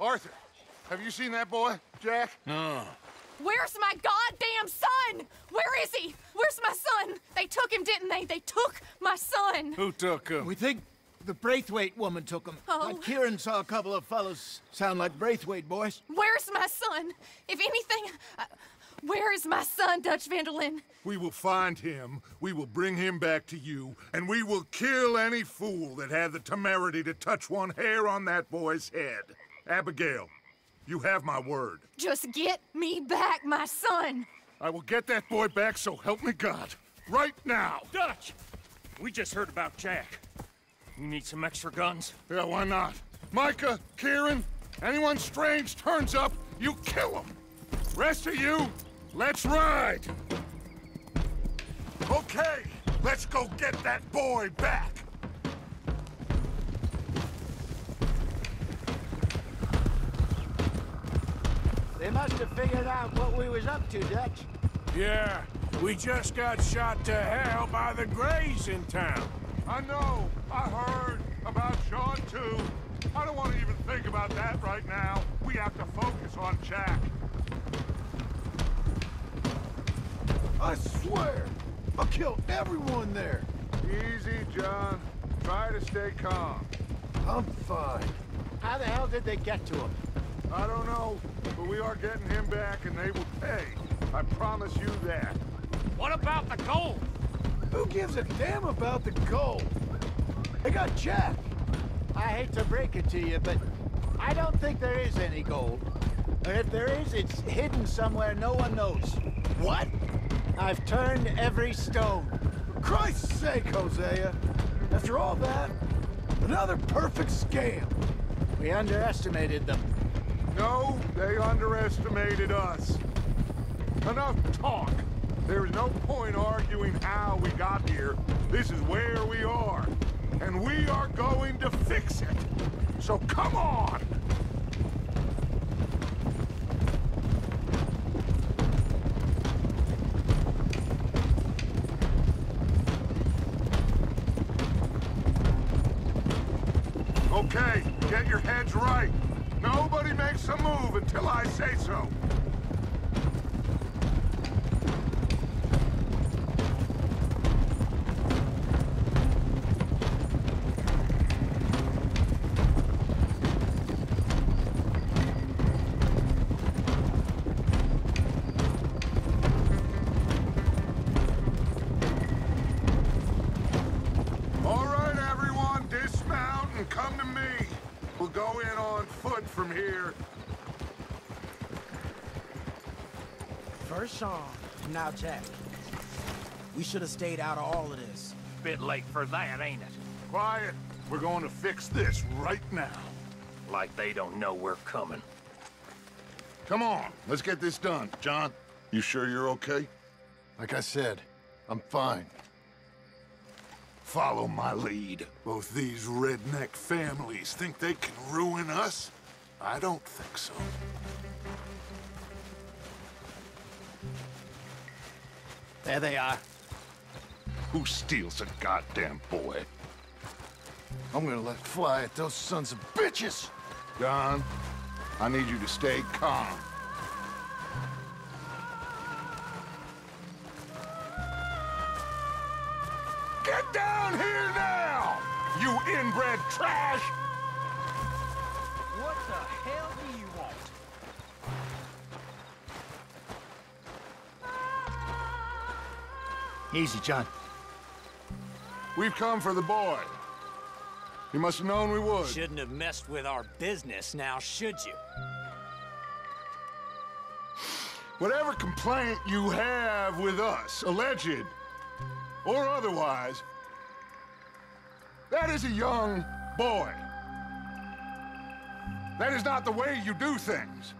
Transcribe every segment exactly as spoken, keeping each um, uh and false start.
Arthur, have you seen that boy, Jack? No. Where's my goddamn son? Where is he? Where's my son? They took him, didn't they? They took my son. Who took him? We think the Braithwaite woman took him. Oh. But Kieran saw a couple of fellas sound like Braithwaite boys. Where's my son? If anything, I... where is my son, Dutch Van der Linde? We will find him, we will bring him back to you, and we will kill any fool that had the temerity to touch one hair on that boy's head. Abigail, you have my word. Just get me back, my son. I will get that boy back, so help me God. Right now. Dutch, we just heard about Jack. You need some extra guns? Yeah, why not? Micah, Kieran, anyone strange turns up, you kill him. Rest of you, let's ride! Okay, let's go get that boy back! They must have figured out what we was up to, Dutch. Yeah, we just got shot to hell by the Greys in town. I know, I heard about Sean too. I don't want to even think about that right now. We have to focus on Jack. I swear, I killed everyone there. Easy, John. Try to stay calm. I'm fine. How the hell did they get to him? I don't know, but we are getting him back and they will pay. I promise you that. What about the gold? Who gives a damn about the gold? They got Jack. I hate to break it to you, but I don't think there is any gold. Or if there is, it's hidden somewhere no one knows. What? I've turned every stone. For Christ's sake, Hosea! After all that, another perfect scam. We underestimated them. No, they underestimated us. Enough talk. There is no point arguing how we got here. This is where we are. And we are going to fix it. So come on! Okay, get your heads right. Nobody makes a move until I say so. Now, Jack, we should have stayed out of all of this. Bit late for that, ain't it? Quiet. We're going to fix this right now. Like they don't know we're coming. Come on, let's get this done. John, you sure you're okay? Like I said, I'm fine. Follow my lead. Both these redneck families think they can ruin us? I don't think so. There they are. Who steals a goddamn boy? I'm gonna let fly at those sons of bitches! Don, I need you to stay calm. Get down here now, you inbred trash! What the hell do you want? Easy, John. We've come for the boy. You must have known we would. Shouldn't have messed with our business now, should you? Whatever complaint you have with us, alleged or otherwise, that is a young boy. That is not the way you do things.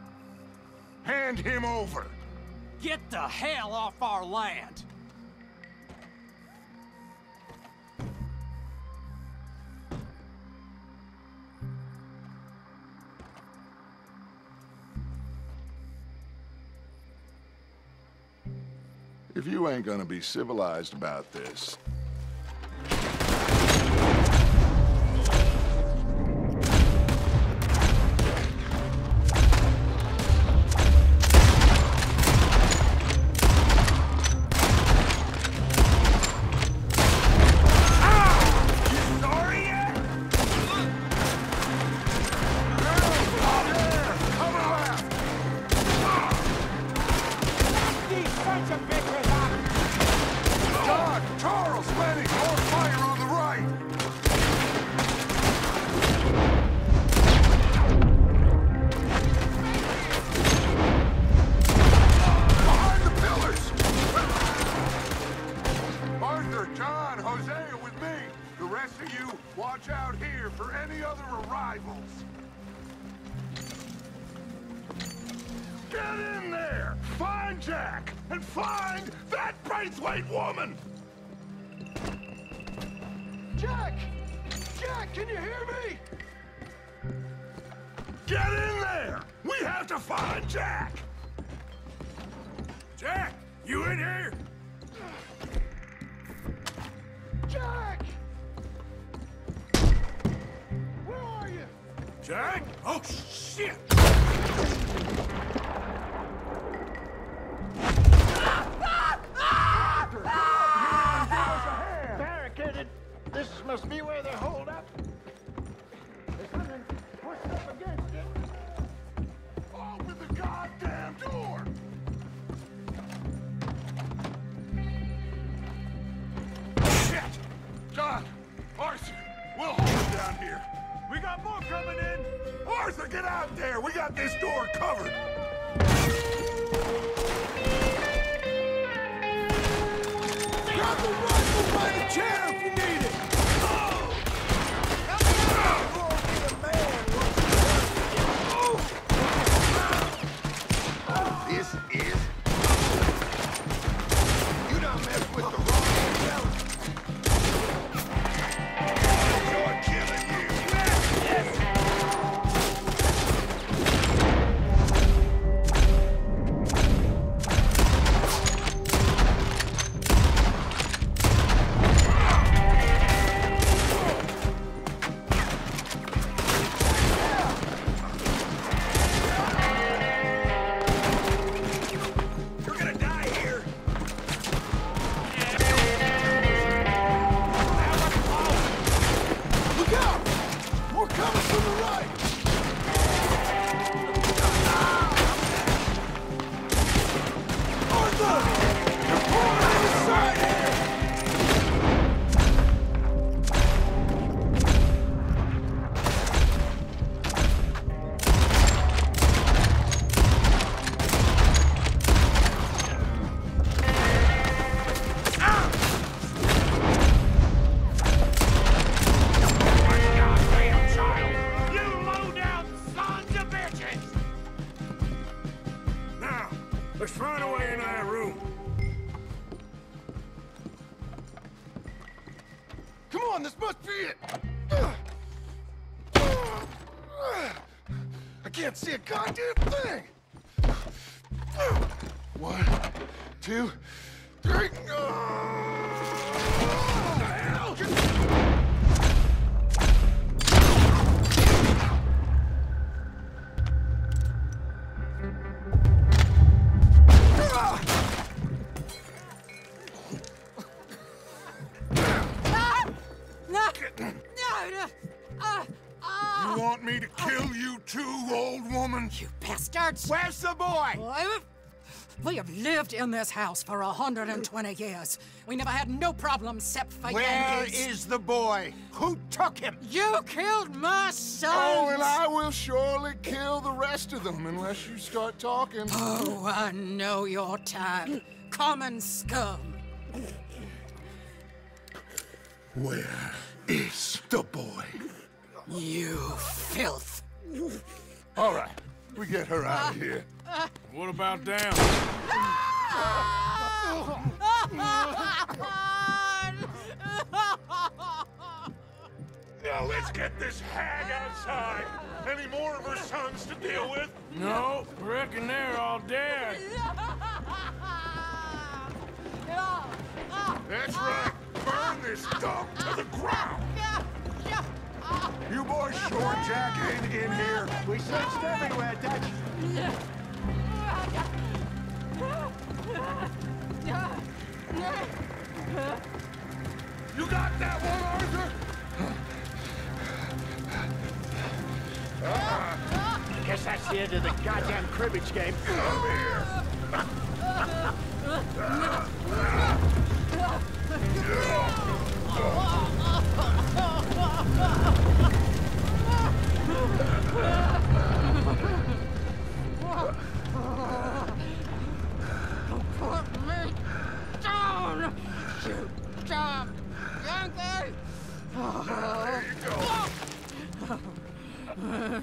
Hand him over. Get the hell off our land. If you ain't gonna be civilized about this... Get in there! Find Jack! And find that Braithwaite woman! Jack! Jack, can you hear me? Get in there! We have to find Jack! Jack, you in here? Jack! Where are you? Jack? Oh, shit! Barricaded! This must be where they hold up. There's something pushed up against it. Open the goddamn door! Shit! John! Arthur! We'll hold it down here. We got more coming in! Arthur, get out there! We got this door covered! Grab the rifle by the chair if you need it! Oh! That's not going to be a man! Oh, this is... You don't mess with the wrong intelligence! Where's the boy? Well, we have lived in this house for one hundred twenty years. We never had no problems except for Where Yankees. Where is the boy? Who took him? You killed my son. Oh, and I will surely kill the rest of them unless you start talking. Oh, I know your type. Common scum. Where is the boy? You filth. All right. We get her out of here. Uh, uh, what about Dan? Now let's get this hag outside. Any more of her sons to deal with? No, reckon they're all dead. That's right. Burn this dog to the ground. You boys sure Jack ain't in here. We searched everywhere, Dutch. You got that one, Arthur? I guess that's the end of the goddamn cribbage game. Come here. Put me down, you damn Yankee! There you go.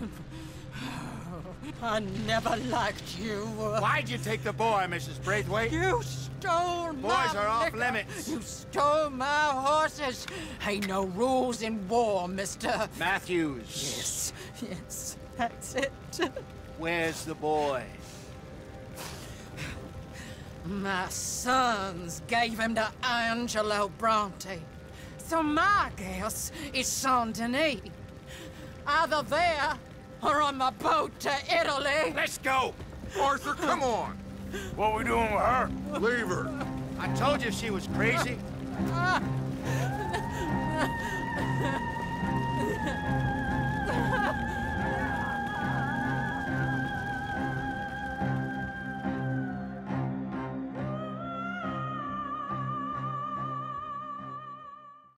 I never liked you. Why'd you take the boy, Missus Braithwaite? You stole Boys my Boys are off liquor. limits. You stole my horses. Ain't no rules in war, Mister Matthews. Yes, yes, that's it. Where's the boy? My sons gave him to Angelo Bronte. So my guess is Saint Denis. Either there or on my boat to Italy. Let's go! Arthur, come on! What are we doing with her? Leave her. I told you she was crazy.